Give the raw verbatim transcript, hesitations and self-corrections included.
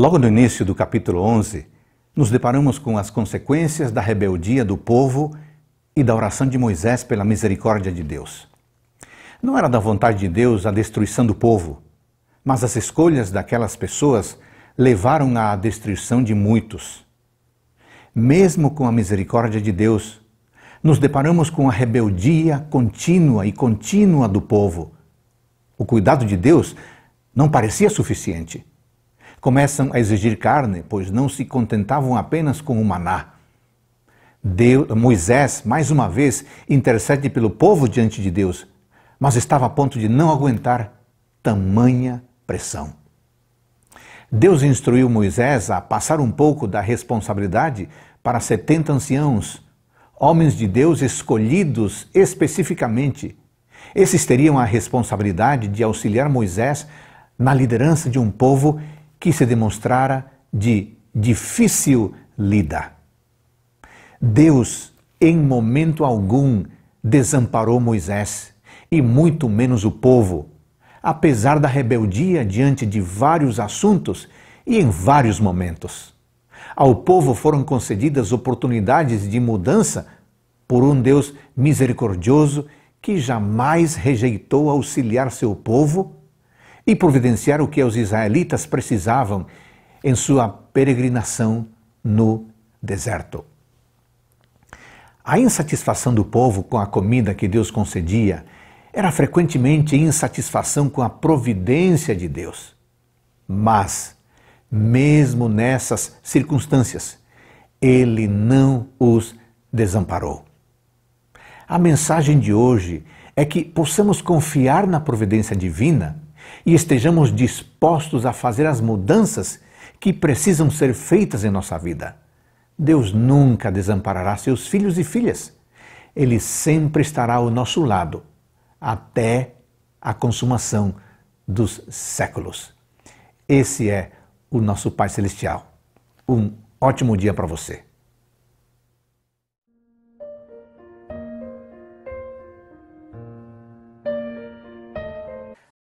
Logo no início do capítulo onze, nos deparamos com as consequências da rebeldia do povo e da oração de Moisés pela misericórdia de Deus. Não era da vontade de Deus a destruição do povo, mas as escolhas daquelas pessoas levaram à destruição de muitos. Mesmo com a misericórdia de Deus, nos deparamos com a rebeldia contínua e contínua do povo. O cuidado de Deus não parecia suficiente. Começam a exigir carne, pois não se contentavam apenas com o maná. Deus, Moisés, mais uma vez, intercede pelo povo diante de Deus, mas estava a ponto de não aguentar tamanha pressão. Deus instruiu Moisés a passar um pouco da responsabilidade para setenta anciãos, homens de Deus escolhidos especificamente. Esses teriam a responsabilidade de auxiliar Moisés na liderança de um povo que se demonstrara de difícil lida. Deus, em momento algum, desamparou Moisés, e muito menos o povo, apesar da rebeldia diante de vários assuntos e em vários momentos. Ao povo foram concedidas oportunidades de mudança por um Deus misericordioso que jamais rejeitou auxiliar seu povo e providenciar o que os israelitas precisavam em sua peregrinação no deserto. A insatisfação do povo com a comida que Deus concedia era frequentemente insatisfação com a providência de Deus. Mas, mesmo nessas circunstâncias, Ele não os desamparou. A mensagem de hoje é que possamos confiar na providência divina e estejamos dispostos a fazer as mudanças que precisam ser feitas em nossa vida. Deus nunca desamparará seus filhos e filhas. Ele sempre estará ao nosso lado, até a consumação dos séculos. Esse é o nosso Pai Celestial. Um ótimo dia para você.